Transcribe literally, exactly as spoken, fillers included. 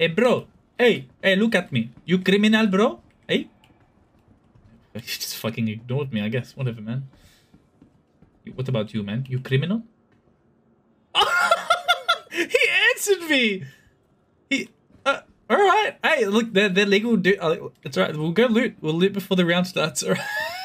Hey, bro. Hey, hey, look at me. You criminal, bro? Hey? You just fucking ignored me, I guess. Whatever, man. What about you, man? You criminal? He answered me! He... Uh, alright. Hey, look, they're, they're legal. Do uh, it's alright. We'll go loot. We'll loot before the round starts. Alright.